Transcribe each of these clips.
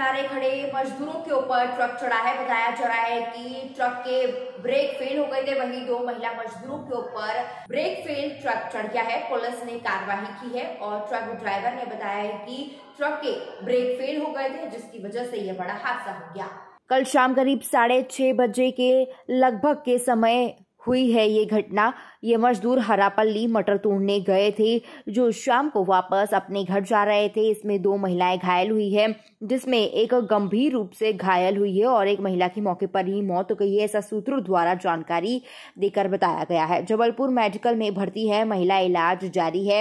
किनारे खड़े मजदूरों के ऊपर ट्रक चढ़ा है। बताया जा रहा है कि ट्रक के ब्रेक फेल हो गए थे, वहीं दो महिला मजदूरों के ऊपर ब्रेक फेल ट्रक चढ़ गया है। पुलिस ने कार्रवाई की है और ट्रक ड्राइवर ने बताया है कि ट्रक के ब्रेक फेल हो गए थे, जिसकी वजह से यह बड़ा हादसा हो गया। कल शाम करीब 6:30 बजे के लगभग के समय हुई है ये घटना। ये मजदूर हरापल्ली मटर तोड़ने गए थे, जो शाम को वापस अपने घर जा रहे थे। इसमें दो महिलाएं घायल हुई है, जिसमें एक गंभीर रूप से घायल हुई है और एक महिला की मौके पर ही मौत हो गई है, ऐसा सूत्रों द्वारा जानकारी देकर बताया गया है। जबलपुर मेडिकल में भर्ती है महिला, इलाज जारी है।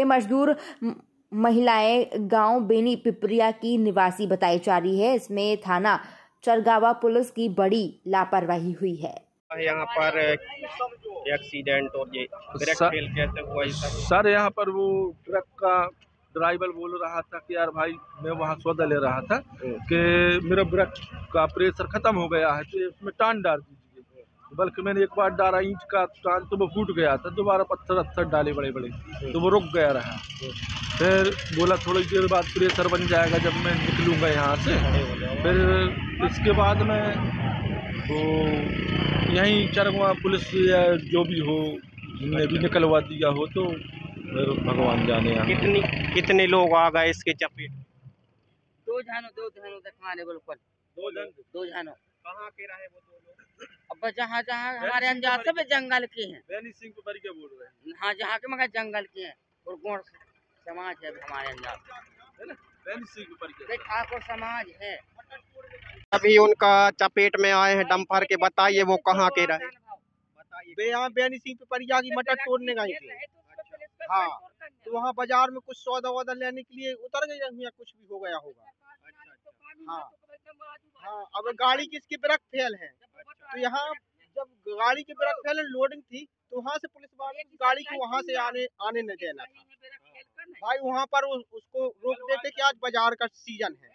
ये मजदूर महिलाएं गाँव बेनी पिपरिया की निवासी बताई जा रही है। इसमें थाना चरगवां पुलिस की बड़ी लापरवाही हुई है। यहाँ पर एक्सीडेंट और ये ब्रेक फेल कैसे हुआ सर? यहाँ पर वो ट्रक का ड्राइवर बोल रहा था कि यार भाई, मैं वहाँ सौदा ले रहा था कि मेरा ब्रेक का प्रेशर खत्म हो गया है, तो इसमें टान डाल दीजिए। बल्कि मैंने एक बार डाला ईंट का टान, तो वो फूट गया था। दोबारा पत्थर डाले बड़े बड़े, तो वो रुक गया रहा। फिर बोला थोड़ी देर बाद प्रेशर बन जाएगा जब मैं निकलूँगा यहाँ से। फिर इसके बाद में तो यहीं चरगवां पुलिस जो भी हो, जिनने भी निकलवा दिया हो, तो भगवान जाने। कितने लोग आ गए इसके चपेट? दो जनो तक हमारे बिल्कुल दो जनो। कहाँ के रहे वो दो लोग? अब जहाँ हमारे अंजात सब जंगल के हैं। बेनी सिंह को बरिया बोल रहे हैं। हाँ, जहाँ के मगर जंगल के हैं और गौड़ समाज है हमारे अंजात, है ना? बेनी सिंह को बरिया ठाकुर समाज है। अभी उनका चपेट में आए हैं डंपर के। बताइए वो कहाँ के रहे? वे यहाँ बेनी सिंह पिपरिया की मटर तोड़ने गए थे। हाँ, तो वहाँ बाजार में कुछ सौदा वौदा लेने के लिए उतर गए, या कुछ भी हो गया होगा। हाँ, अब गाड़ी की इसकी ब्रेक फेल है, तो यहाँ जब गाड़ी की ब्रेक फेल है, लोडिंग थी, तो वहाँ से पुलिस वाले गाड़ी को वहाँ से आने न देना था। भाई वहाँ पर उसको रोक देते कि आज बाजार का सीजन है,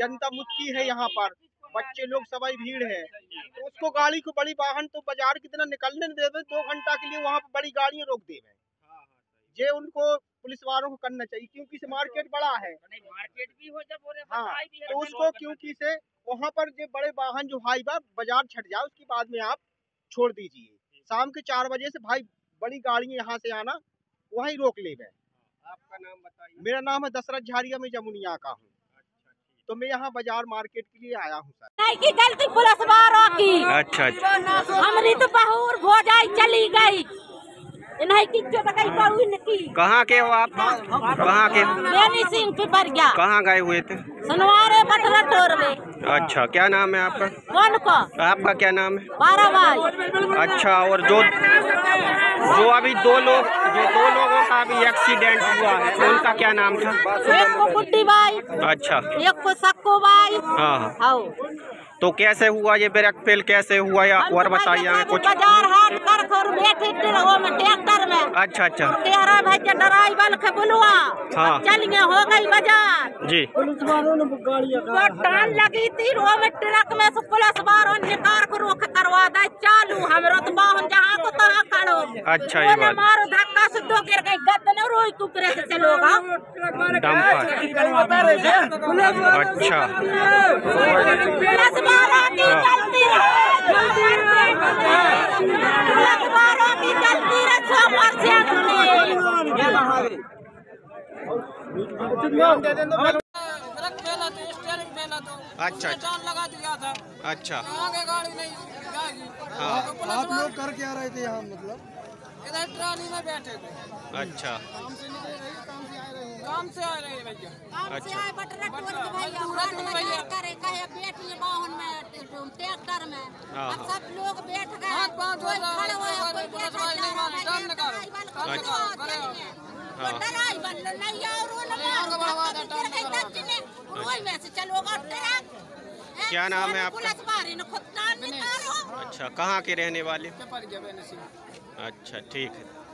जनता मुक्ति है, यहाँ पर बच्चे लोग सभी भीड़ है, तो उसको गाड़ी को बड़ी वाहन तो बाजार कितना निकलने दे रहे। 2 घंटा के लिए वहाँ पर बड़ी गाड़ियाँ रोक दे रहे। ये उनको पुलिस वालों को करना चाहिए, क्योंकि मार्केट बड़ा है। मार्केट भी हो जब हाँ, तो उसको क्योंकि से वहाँ पर जो बड़े वाहन जो भाई बाजार छट जाए, उसके बाद में आप छोड़ दीजिए। शाम के 4 बजे से भाई बड़ी गाड़ियाँ यहाँ से आना, वहीं रोक ले गए। आपका नाम बताइए? मेरा नाम है दशरथ झारिया, मैं जमुनिया का हूँ। तो मैं यहाँ बाजार मार्केट के लिए आया हूँ। गलती पुलिस वालों की। अच्छा। हमारी तो बहुर भोजाई चली गई। कहाँ के हो आप? कहाँ के? बेनी सिंह पिपरिया। कहाँ गए हुए थे? सुनवारे बटरा टोर में। अच्छा, क्या नाम है आपका? कौन को? आपका क्या नाम है? बाराबाई। अच्छा, और जो अभी दो लोगों का अभी एक्सीडेंट हुआ है, उनका क्या नाम था? एक को गुड्डी बाई। अच्छा, एक को सक्को बाई। हाँ, तो कैसे हुआ ये ब्रेक फेल? कैसे हुआ या और बताइए कुछ? बाजार हाट कर खोर बैठे में ट्रैक्टर में। अच्छा। कह रहा भाई के ड्राइवर के बुलवा। हाँ, चलिए हो गई बाजार जी। पुलिस वालों ने गाड़ियां का टान लगी थी, वो में ट्रक में से पुलिस वालों ने कार को रोक करवा दा चालू। हमरो तो बाहन जहां को तहां खड़ो। अच्छा, ये बात मारो धक्का से दो गिर गई गद न रोई तू करे से चलोगा डंपर। अच्छा, अच्छा, जान लगा दिया था। अच्छा, आगे गाड़ी नहीं जाएगी। हाँ, आप लोग कर क्या रहे थे यहाँ? मतलब इधर ट्राली में बैठे थे। अच्छा, काम से आ रहे हैं भैया। अच्छा, ट्रैक्टर में अब सब लोग बैठ गए, खड़े हुए हैं। क्या नाम है आपका? अच्छा, कहाँ के रहने वाले? अच्छा, ठीक है।